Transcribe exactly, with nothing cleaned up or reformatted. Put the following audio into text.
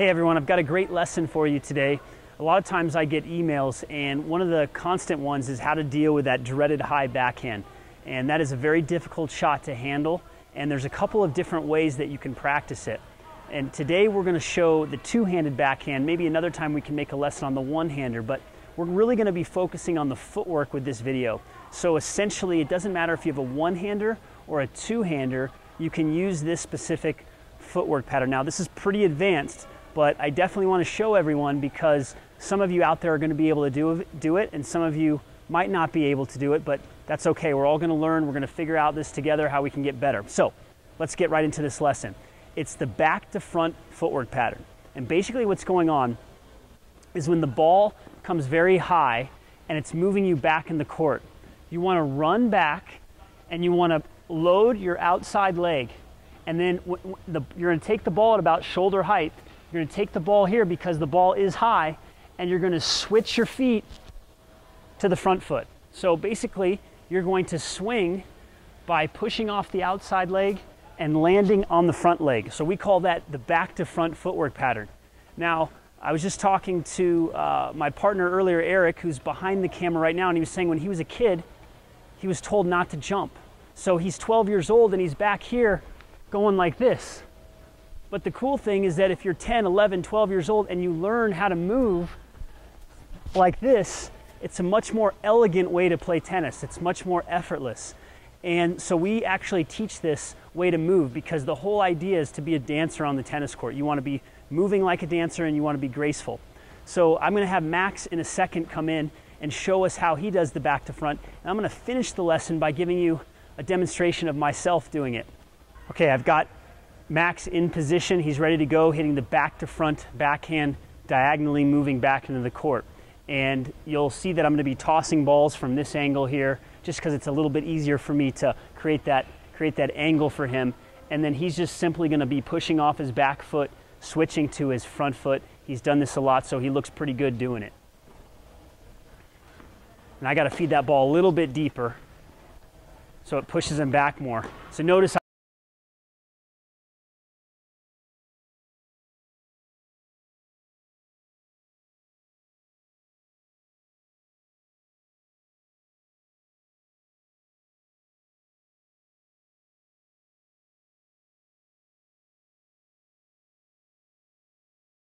Hey everyone, I've got a great lesson for you today. A lot of times I get emails, and one of the constant ones is how to deal with that dreaded high backhand. And that is a very difficult shot to handle, and there's a couple of different ways that you can practice it. And today we're going to show the two-handed backhand. Maybe another time we can make a lesson on the one-hander, but we're really going to be focusing on the footwork with this video. So essentially, it doesn't matter if you have a one-hander or a two-hander, you can use this specific footwork pattern. Now, this is pretty advanced, but I definitely want to show everyone because some of you out there are going to be able to do, do it, and some of you might not be able to do it, but that's okay. We're all going to learn. We're going to figure out this together, how we can get better. So let's get right into this lesson. It's the back to front footwork pattern. And basically what's going on is when the ball comes very high and it's moving you back in the court, you want to run back and you want to load your outside leg. And then w the, you're going to take the ball at about shoulder height. You're going to take the ball here because the ball is high, and you're going to switch your feet to the front foot. So basically, you're going to swing by pushing off the outside leg and landing on the front leg. So we call that the back to front footwork pattern. Now, I was just talking to uh, my partner earlier, Eric, who's behind the camera right now, and he was saying when he was a kid, he was told not to jump. So he's twelve years old and he's back here going like this. But the cool thing is that if you're ten, eleven, twelve years old and you learn how to move like this, it's a much more elegant way to play tennis. It's much more effortless. And so we actually teach this way to move because the whole idea is to be a dancer on the tennis court. You want to be moving like a dancer and you want to be graceful. So I'm going to have Max in a second come in and show us how he does the back to front. And I'm going to finish the lesson by giving you a demonstration of myself doing it. Okay, I've got Max in position. He's ready to go, hitting the back to front backhand, diagonally moving back into the court. And you'll see that I'm going to be tossing balls from this angle here just because it's a little bit easier for me to create that, create that angle for him. And then he's just simply going to be pushing off his back foot, switching to his front foot. He's done this a lot, so he looks pretty good doing it. And I got to feed that ball a little bit deeper so it pushes him back more. So notice